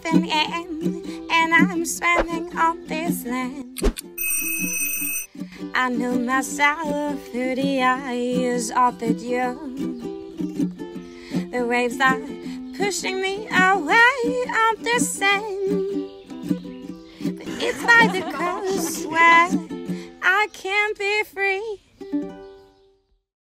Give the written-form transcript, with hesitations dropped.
11 a.m. and I'm standing on this land. I knew myself through the eyes of the dew. The waves are pushing me away on the sand, but it's by the coast where I can't be free.